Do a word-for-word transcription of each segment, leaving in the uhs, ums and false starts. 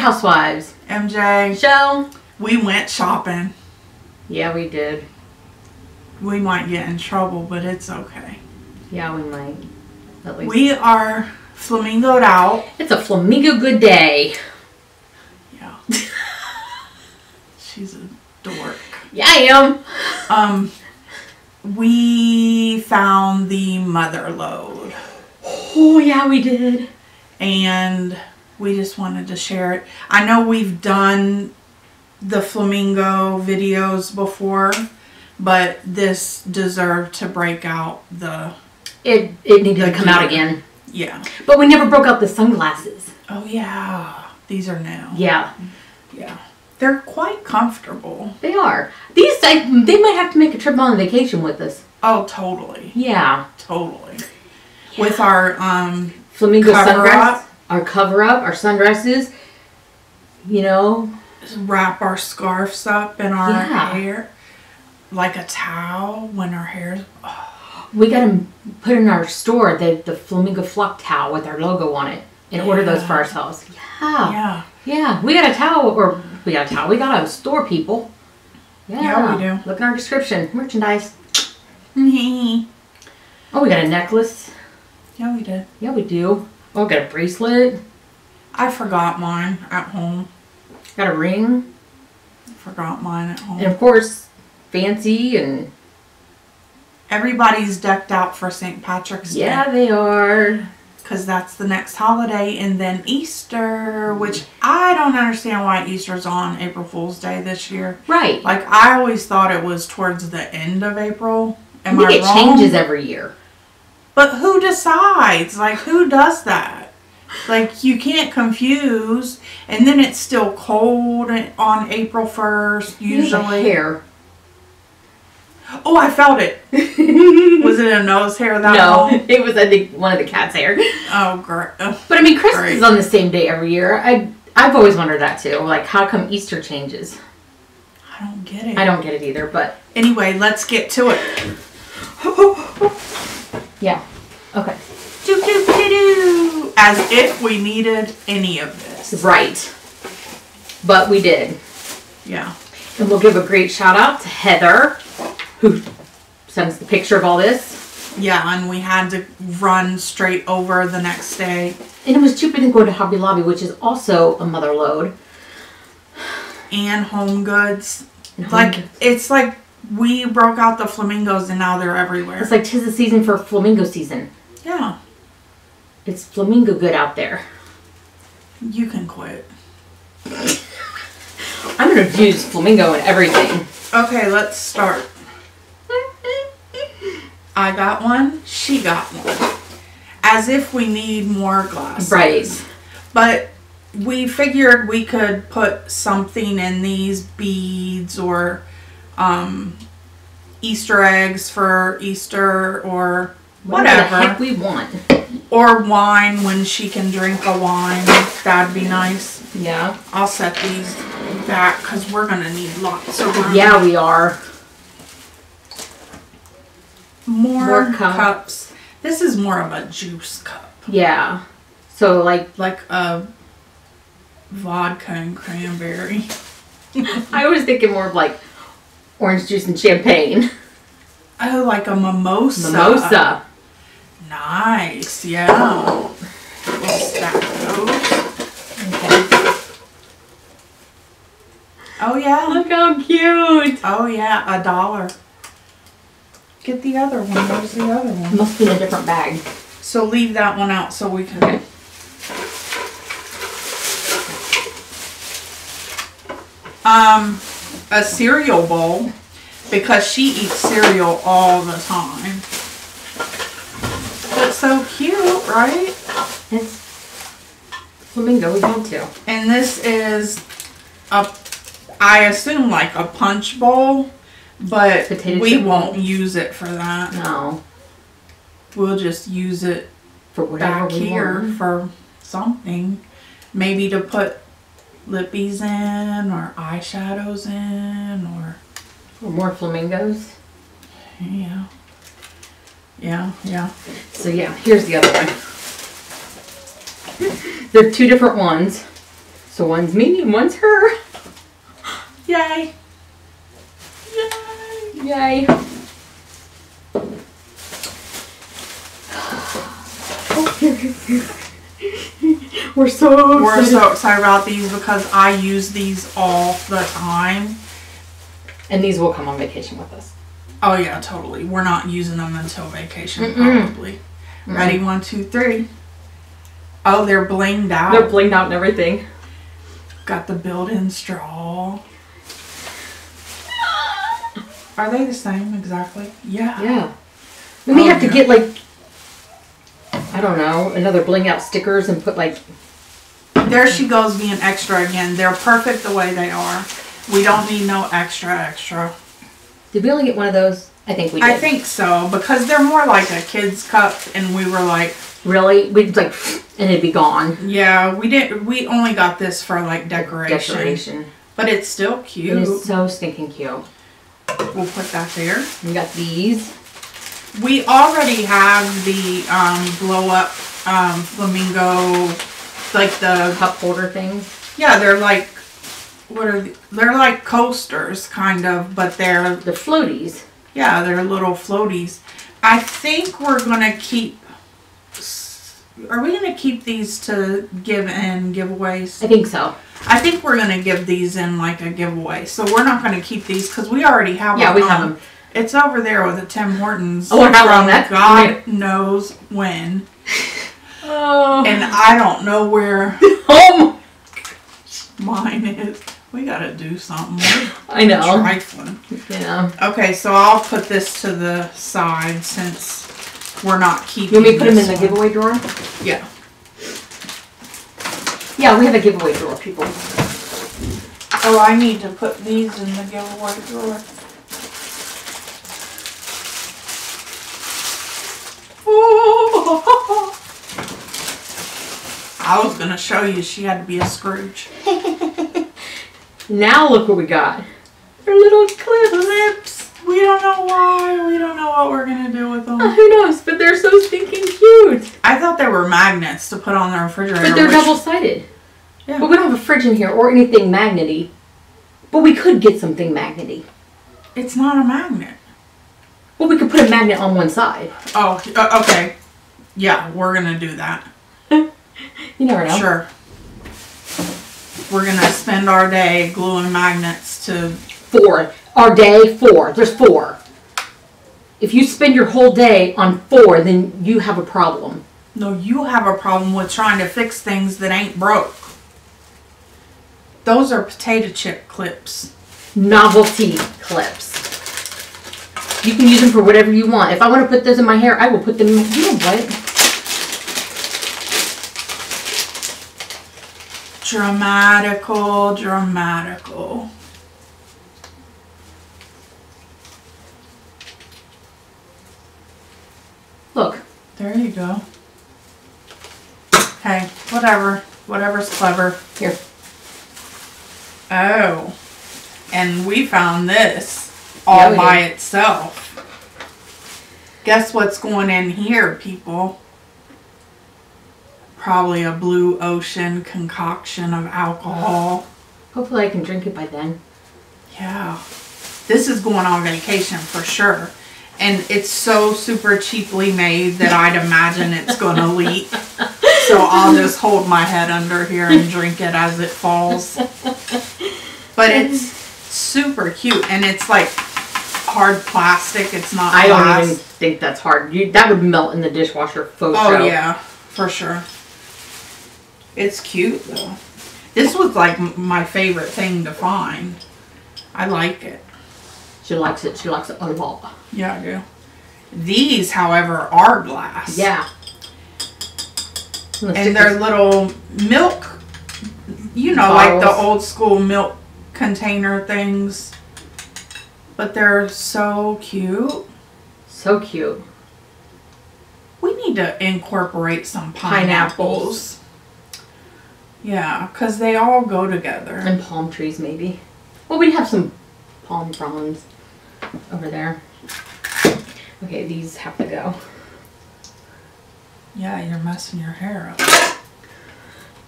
Housewives. M J. Shell. We went shopping. Yeah, we did. We might get in trouble, but it's okay. Yeah, we might. At least. We are flamingoed out. It's a flamingo good day. Yeah. She's a dork. Yeah, I am. Um... We found the mother load. Oh, yeah, we did. And we just wanted to share it. I know we've done the flamingo videos before, but this deserved to break out the... It, it needed to come out again. Yeah. But we never broke out the sunglasses. Oh, yeah. These are new. Yeah. Yeah. They're quite comfortable. They are. These, I, they might have to make a trip on vacation with us. Oh, totally. Yeah. Totally. Yeah. With our um, flamingo sundress, our cover up, our sundresses, you know. Just wrap our scarves up in our yeah. hair. Like a towel when our hair's... Oh. We got to put in our store the, the flamingo flock towel with our logo on it and yeah. order those for ourselves. Yeah. Yeah. Yeah. We got a towel or... We got a towel. We got a store, people. Yeah, yeah we do. Look in our description. Merchandise. Oh, we got a necklace. Yeah, we did. Yeah, we do. Oh, we got a bracelet. I forgot mine at home. Got a ring. I forgot mine at home. And, of course, fancy and... Everybody's decked out for Saint Patrick's Day. Yeah, they are. Because that's the next holiday, and then Easter, which I don't understand why Easter's on April Fool's Day this year. Right. Like, I always thought it was towards the end of April. Am I wrong? It changes every year. But who decides? Like, who does that? Like, you can't confuse, and then it's still cold on April first, usually. There's hair. Oh, I felt it. Was it a nose hair that No, long? It was, I think, one of the cat's hair. Oh, great. Oh, but, I mean, Christmas great. is on the same day every year. I, I've always wondered that, too. Like, how come Easter changes? I don't get it. I don't get it either, but... Anyway, let's get to it. Yeah. Okay. Do-do-do-do. As if we needed any of this. Right. But we did. Yeah. And we'll give a great shout-out to Heather, who sends the picture of all this. Yeah, and we had to run straight over the next day. And it was cheaper than going to Hobby Lobby, which is also a mother load. And Home Goods. And home like goods. It's like we broke out the flamingos and now they're everywhere. It's like 'tis the season for flamingo season. Yeah. It's flamingo good out there. You can quit. I'm going to use flamingo in everything. Okay, let's start. I got one, she got one. As if we need more glasses. Right. But we figured we could put something in these, beads or um, Easter eggs for Easter or whatever. Whatever the heck we want. Or wine when she can drink a wine. That'd be nice. Yeah. I'll set these back because we're going to need lots of wine. Yeah, we are. More, more cup. cups. This is more of a juice cup. Yeah. So like like a vodka and cranberry. I was thinking more of like orange juice and champagne. Oh, like a mimosa. Mimosa. Nice. Yeah. We'll stack those. Okay. Oh yeah. Look how cute. Oh yeah, a dollar. Get the other one. Where's the other one? Must be in a different bag. So leave that one out so we can... Okay. Um, a cereal bowl. Because she eats cereal all the time. That's so cute, right? It's flamingo, we want to. And this is, a, I assume, like a punch bowl. But Potato we won't bowl. use it for that. No. We'll just use it for back here want. for something. Maybe to put lippies in or eyeshadows in or... Or more flamingos. Yeah. Yeah, yeah. So yeah, here's the other one. They're two different ones. So one's me and one's her. Yay. Yay. Yay. Oh, here, here, here. We're so We're excited. so excited about these because I use these all the time. And these will come on vacation with us. Oh yeah, totally. We're not using them until vacation, mm-mm. probably. Mm-hmm. Ready? One, two, three. Oh, they're blinged out. They're blinged out and everything. Got the built-in straw. Are they the same exactly? Yeah. Yeah. We may oh, have yeah. to get like, I don't know, another bling out stickers and put like... There she goes being extra again. They're perfect the way they are. We don't need no extra extra. Did we only get one of those? I think we did. I think so, because they're more like a kid's cup, and we were like... Really? We'd like, and it'd be gone. Yeah, we didn't. We only got this for like decoration. Decoration. But it's still cute. It is so stinking cute. We'll put that there. We got these. We already have the um, blow-up um, flamingo, like the... Cup holder things? Yeah, they're like... What are they? They're like coasters, kind of, but they're... The floaties. Yeah, they're little floaties. I think we're going to keep... Are we going to keep these to give in giveaways? I think so. I think we're going to give these in like a giveaway. So we're not going to keep these because we already have them. Yeah, we have them. It's over there with the Tim Hortons. Oh, how long that? God knows when. Oh. And I don't know where oh mine is. We gotta do something. I know. Trifling. Yeah. Okay, so I'll put this to the side since we're not keeping. You want me to put them in the giveaway drawer? Yeah. Yeah, we have a giveaway drawer, people. Oh, I need to put these in the giveaway drawer. Ooh. I was gonna show you she had to be a Scrooge. Now look what we got. Her little clip lips. We don't know why. We don't know what we're gonna do with them. Uh, who knows? But they're so stinking cute. I thought they were magnets to put on the refrigerator. But they're which... double sided. Yeah. But we don't have a fridge in here or anything magnety. But we could get something magnety. It's not a magnet. Well, we could put a magnet on one side. Oh, uh, okay. Yeah, we're gonna do that. You never know. Sure. We're gonna spend our day gluing magnets to four. Our day four. There's four. If you spend your whole day on four, then you have a problem. No, you have a problem with trying to fix things that ain't broke. Those are potato chip clips. Novelty clips. You can use them for whatever you want. If I want to put those in my hair, I will put them in my hair. You know what? Dramatical, dramatical. Look. There you go. Okay, whatever. Whatever's clever. Here. Oh. And we found this. All yeah, by did. itself. Guess what's going in here, people? Probably a blue ocean concoction of alcohol. Hopefully I can drink it by then. Yeah. This is going on vacation for sure. And it's so super cheaply made that I'd imagine it's going to leak. So I'll just hold my head under here and drink it as it falls. But it's super cute. And it's like... hard plastic. It's not I glass. Don't even think that's hard. You, that would melt in the dishwasher for oh sure. Yeah, for sure. It's cute though. This was like my favorite thing to find. I like it. She likes it. She likes it a lot. Yeah, I do. These, however, are glass. Yeah. Let's and they're little milk, you know, bottles. Like the old school milk container things. But they're so cute. So cute. We need to incorporate some pineapples. pineapples. Yeah, because they all go together. And palm trees, maybe. Well, we have some palm fronds over there. Okay, these have to go. Yeah, you're messing your hair up.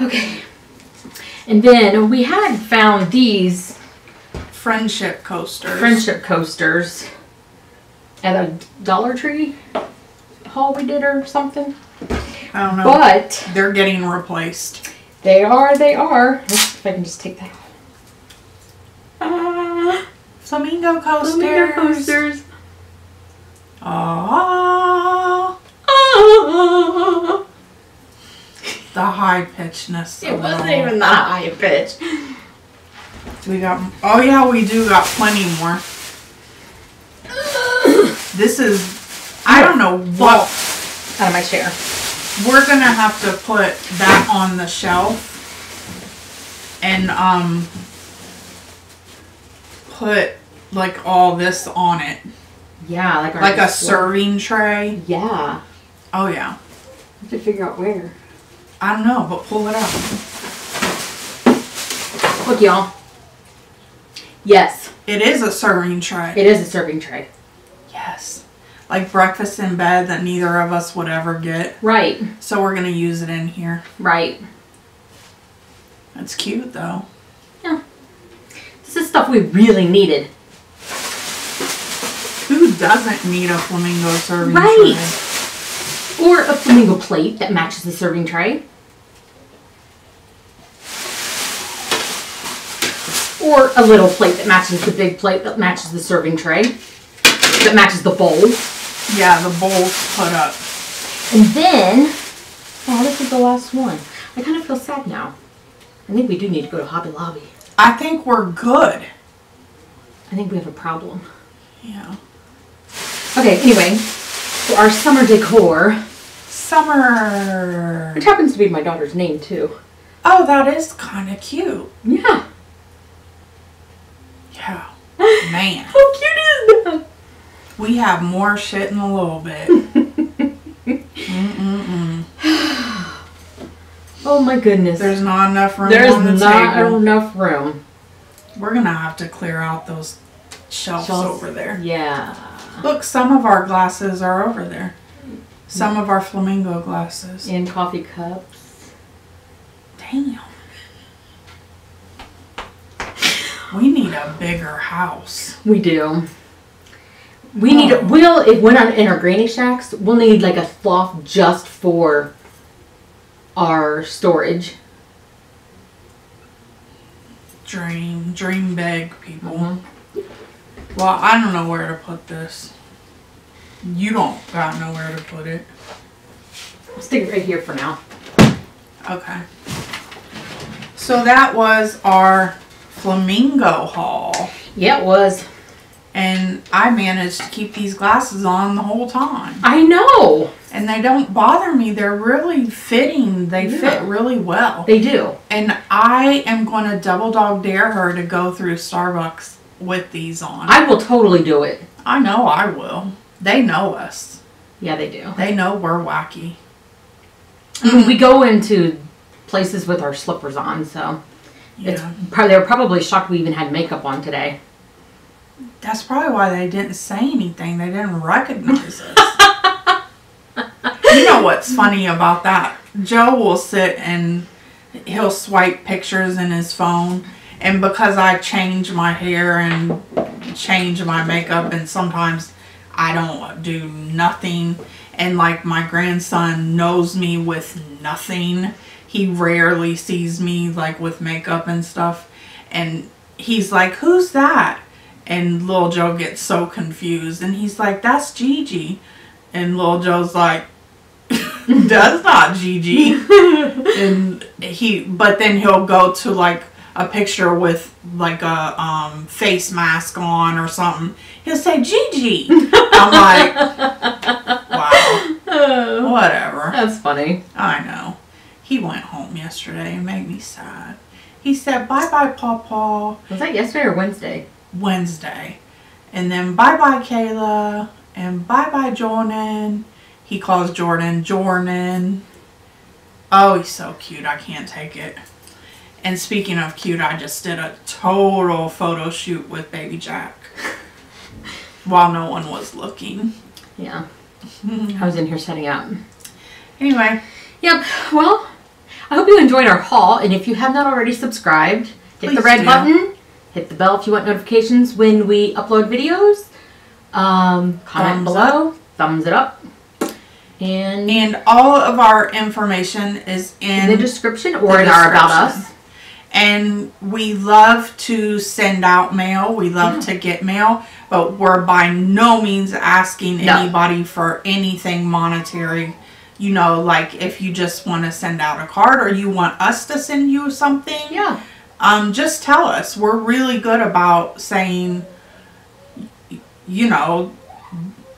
Okay. And then we had found these friendship coasters. Friendship coasters at a Dollar Tree haul we did or something. I don't know. But they're getting replaced. They are. They are. Let's see if I can just take that. Uh, flamingo coasters. Flamingo coasters. Oh. Oh. The high pitchness. It wasn't all. Even the high pitch. We got. Oh yeah, we do got plenty more. This is. I don't know what. Out of my chair. We're gonna have to put that on the shelf and um put like all this on it. Yeah, like our like a serving tray. Yeah. Oh yeah. We have to figure out where. I don't know, but pull it up. Look, y'all. Yes. It is a serving tray. It is a serving tray. Yes. Like breakfast in bed that neither of us would ever get. Right. So we're going to use it in here. Right. That's cute though. Yeah. This is stuff we really needed. Who doesn't need a flamingo serving right. tray? Or a flamingo plate that matches the serving tray. Or a little plate that matches the big plate that matches the serving tray. That matches the bowl. Yeah, the bowl's put up. And then, oh, this is the last one. I kind of feel sad now. I think we do need to go to Hobby Lobby. I think we're good. I think we have a problem. Yeah. Okay, anyway, so our summer decor. Summer. Which happens to be my daughter's name, too. Oh, that is kind of cute. Yeah. Yeah. Man. How cute is that? We have more shit in a little bit. Mm-mm-mm. Oh my goodness. There's not enough room. There's on the not table. enough room. We're going to have to clear out those shelves, shelves over there. Yeah. Look, some of our glasses are over there. Some of our flamingo glasses. And coffee cups. Damn. We need a bigger house. We do. We need, oh. we'll, if we're not in our granny shacks, we'll need like a loft just for our storage. Dream, dream bag, people. Mm-hmm. Well, I don't know where to put this. You don't got nowhere to put it. I'll stick it right here for now. Okay. So that was our flamingo haul. Yeah, it was. And I managed to keep these glasses on the whole time. I know. And they don't bother me. They're really fitting. They yeah. fit really well. They do. And I am going to double dog dare her to go through Starbucks with these on. I will totally do it. I know I will. They know us. Yeah, they do. They know we're wacky. I mean, we go into places with our slippers on, so yeah. it's probably, they were probably shocked we even had makeup on today. That's probably why they didn't say anything. They didn't recognize us. You know what's funny about that? Joe will sit and he'll swipe pictures in his phone. And because I change my hair and change my makeup and sometimes I don't do nothing. And like my grandson knows me with nothing. He rarely sees me like with makeup and stuff. And he's like, who's that? And Lil Joe gets so confused. And he's like, that's Gigi. And Lil Joe's like, that's not Gigi. And he, but then he'll go to like a picture with like a um, face mask on or something. He'll say, Gigi. I'm like, wow. Oh, whatever. That's funny. I know. He went home yesterday and made me sad. He said, bye-bye, Pawpaw. Was that yesterday or Wednesday? Wednesday. And then bye-bye Kayla and bye-bye Jordan. He calls Jordan Jordan. Oh, he's so cute. I can't take it. And speaking of cute, I just did a total photo shoot with baby Jack while no one was looking. Yeah. I was in here setting up. Anyway. Yep. Well, I hope you enjoyed our haul, and if you have not already subscribed, hit Please the red do. button, hit the bell if you want notifications when we upload videos, um, comment thumbs below, up. thumbs it up, and... And all of our information is in... in the description or the in description. our About Us. And we love to send out mail. We love yeah. to get mail, but we're by no means asking no. anybody for anything monetary. You know, like if you just want to send out a card or you want us to send you something, yeah. Um, just tell us. We're really good about saying, you know,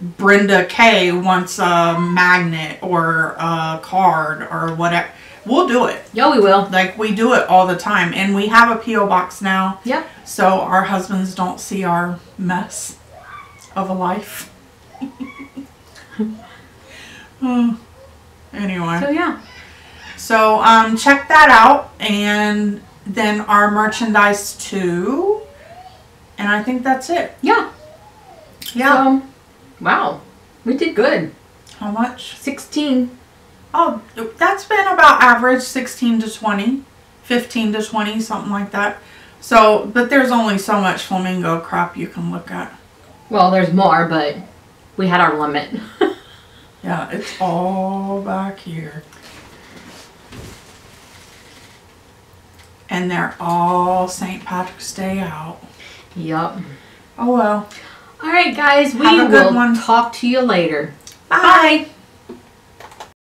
Brenda K wants a magnet or a card or whatever. We'll do it. Yeah, we will. Like, we do it all the time. And we have a P O box now. Yep. So our husbands don't see our mess of a life. Oh. Anyway. So, yeah. So, um, check that out. And then our merchandise, too. And I think that's it. Yeah. Yeah. So, wow. We did good. How much? sixteen. Oh, that's been about average, sixteen to twenty, fifteen to twenty, something like that. So, but there's only so much flamingo crap you can look at. Well, there's more, but we had our limit. Yeah, it's all back here. And they're all Saint Patrick's Day out. Yep. Oh, well. All right, guys, we will talk to you later. Bye. Bye.